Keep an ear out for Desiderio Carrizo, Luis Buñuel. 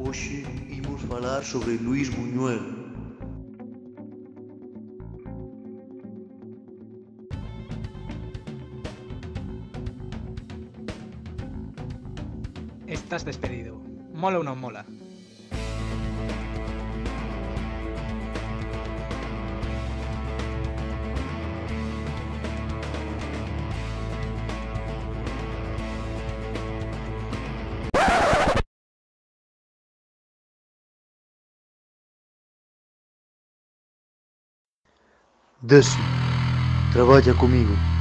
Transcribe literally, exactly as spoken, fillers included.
Hoxe imos falar sobre Luis Buñuel. Estás despedido. Mola ou non mola? Desi, trabaja conmigo.